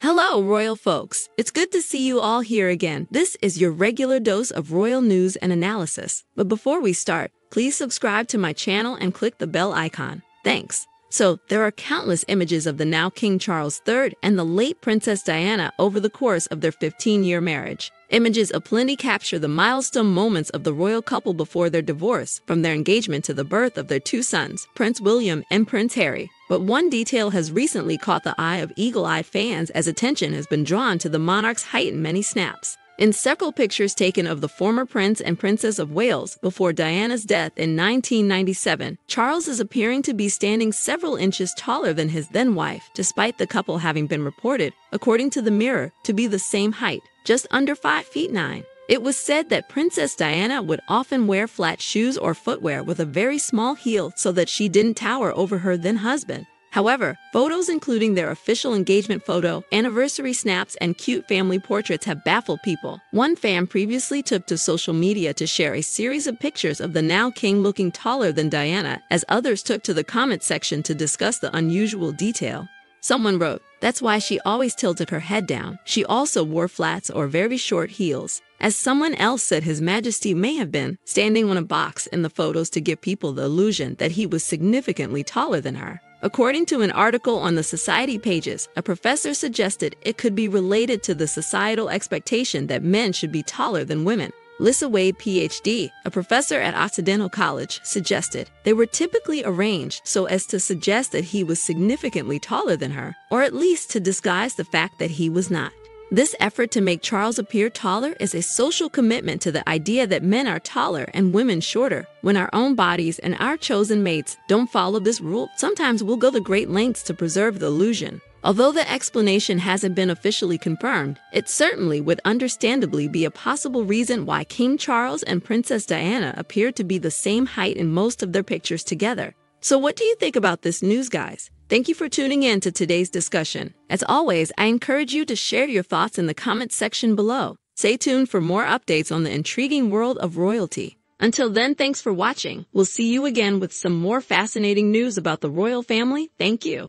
Hello, royal folks. It's good to see you all here again. This is your regular dose of royal news and analysis. But before we start, please subscribe to my channel and click the bell icon. Thanks. So, there are countless images of the now King Charles III and the late Princess Diana over the course of their 15-year marriage. Images aplenty capture the milestone moments of the royal couple before their divorce, from their engagement to the birth of their two sons, Prince William and Prince Harry. But one detail has recently caught the eye of eagle-eyed fans as attention has been drawn to the monarch's height in many snaps. In several pictures taken of the former Prince and Princess of Wales before Diana's death in 1997, Charles is appearing to be standing several inches taller than his then-wife, despite the couple having been reported, according to the Mirror, to be the same height, just under 5'9". It was said that Princess Diana would often wear flat shoes or footwear with a very small heel so that she didn't tower over her then-husband. However, photos including their official engagement photo, anniversary snaps, and cute family portraits have baffled people. One fan previously took to social media to share a series of pictures of the now king looking taller than Diana, as others took to the comment section to discuss the unusual detail. Someone wrote, "That's why she always tilted her head down. She also wore flats or very short heels." As someone else said, His Majesty may have been standing on a box in the photos to give people the illusion that he was significantly taller than her. According to an article on the Society pages, a professor suggested it could be related to the societal expectation that men should be taller than women. Lisa Wade, PhD, a professor at Occidental College, suggested they were typically arranged so as to suggest that he was significantly taller than her, or at least to disguise the fact that he was not. This effort to make Charles appear taller is a social commitment to the idea that men are taller and women shorter. When our own bodies and our chosen mates don't follow this rule, sometimes we'll go to great lengths to preserve the illusion. Although the explanation hasn't been officially confirmed, it certainly would understandably be a possible reason why King Charles and Princess Diana appear to be the same height in most of their pictures together. So what do you think about this news, guys? Thank you for tuning in to today's discussion. As always, I encourage you to share your thoughts in the comments section below. Stay tuned for more updates on the intriguing world of royalty. Until then, thanks for watching. We'll see you again with some more fascinating news about the royal family. Thank you.